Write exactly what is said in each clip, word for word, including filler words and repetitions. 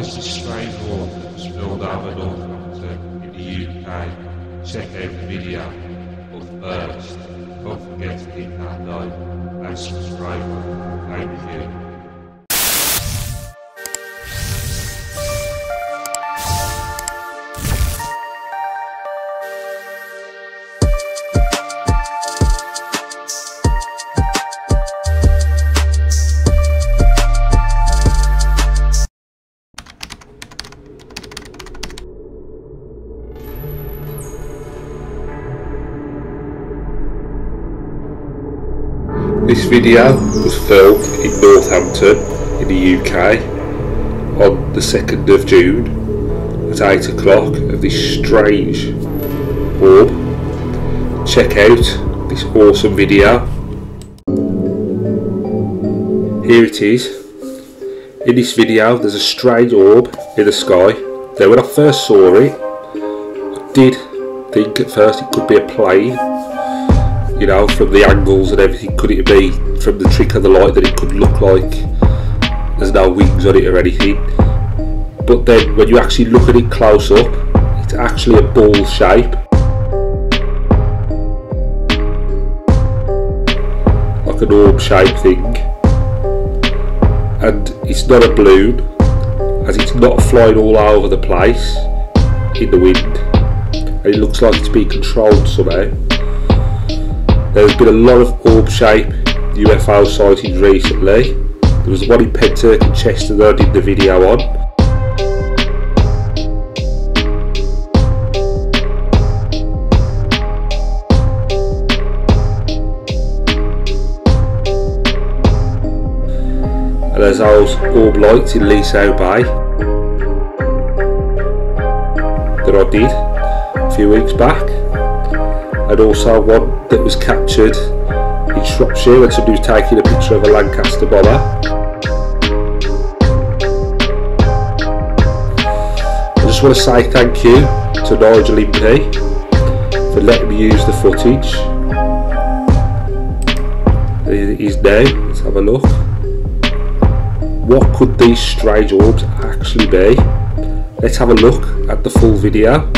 is the slave war that's filled over Northampton in the U K? Check out the video. But first, don't forget to hit that like and subscribe. Thank you. This video was filmed in Northampton in the U K on the second of June at eight o'clock of this strange orb. Check out this awesome video. Here it is. In this video there's a strange orb in the sky. Now when I first saw it, I did think at first it could be a plane. You know, from the angles and everything, could it be from the trick of the light that it could look like there's no wings on it or anything? But then when you actually look at it close up, it's actually a ball shape. Like an orb shape thing. And it's not a balloon, as it's not flying all over the place in the wind. And it looks like it's being controlled somehow. There's been a lot of orb-shaped U F O sightings recently. There was one in Pentyrch and Chester that I did the video on. And there's those orb lights in Leasowe Bay that I did a few weeks back. And also one that was captured in Shropshire when somebody was taking a picture of a Lancaster bomber. I just want to say thank you to Nigel Impey for letting me use the footage. There it is now, let's have a look. What could these strange orbs actually be? Let's have a look at the full video.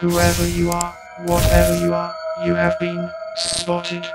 Whoever you are, whatever you are, you have been spotted.